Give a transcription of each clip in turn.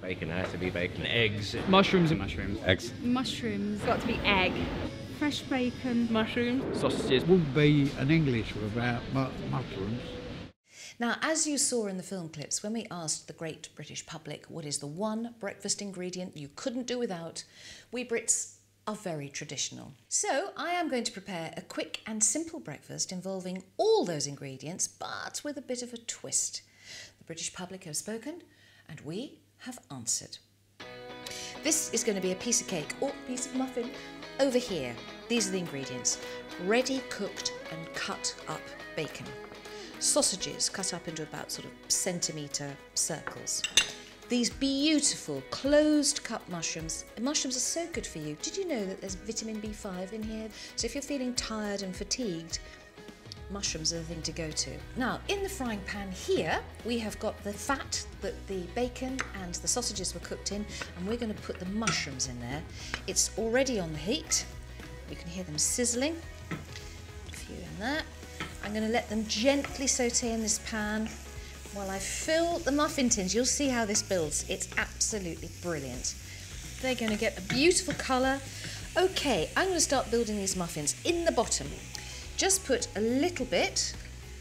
Bacon has to be bacon. Eggs. Mushrooms. Mushrooms. Eggs. Mushrooms. Got to be egg. Fresh bacon. Mushrooms. Sausages. Wouldn't be an English without mushrooms. Now, as you saw in the film clips, when we asked the great British public what is the one breakfast ingredient you couldn't do without, we Brits are very traditional. So I am going to prepare a quick and simple breakfast involving all those ingredients, but with a bit of a twist. The British public have spoken and we have answered. This is going to be a piece of cake or a piece of muffin over here. These are the ingredients. Ready cooked and cut up bacon. Sausages cut up into about sort of centimetre circles. These beautiful closed cup mushrooms. Mushrooms are so good for you. Did you know that there's vitamin B5 in here? So if you're feeling tired and fatigued, mushrooms are the thing to go to. Now, in the frying pan here, we have got the fat that the bacon and the sausages were cooked in, and we're going to put the mushrooms in there. It's already on the heat. You can hear them sizzling. A few in there. I'm going to let them gently sauté in this pan while I fill the muffin tins. You'll see how this builds. It's absolutely brilliant. They're going to get a beautiful colour. Okay, I'm going to start building these muffins. In the bottom, just put a little bit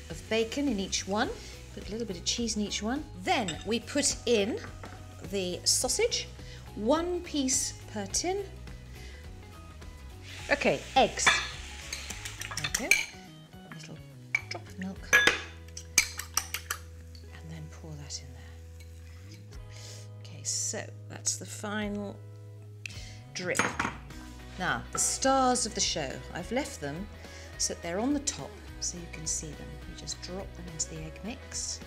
of bacon in each one, put a little bit of cheese in each one. Then we put in the sausage, one piece per tin. Okay, eggs. There we go. Drop of milk and then pour that in there. Okay, so that's the final drip. Now, the stars of the show, I've left them so that they're on the top so you can see them. You just drop them into the egg mix.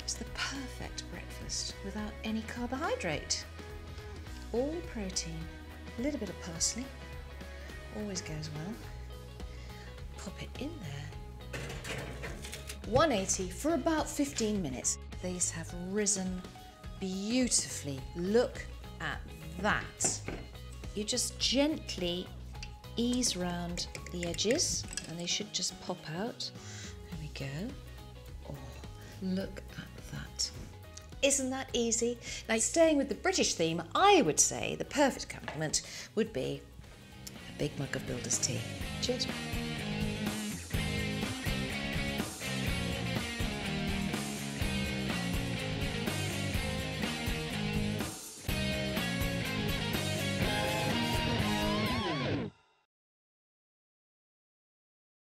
It's the perfect breakfast without any carbohydrate. All protein, a little bit of parsley, always goes well. Pop it in there. 180 for about 15 minutes. These have risen beautifully. Look at that. You just gently ease round the edges and they should just pop out. There we go. Oh, look at that. Isn't that easy? Now, staying with the British theme, I would say the perfect accompaniment would be a big mug of builder's tea. Cheers.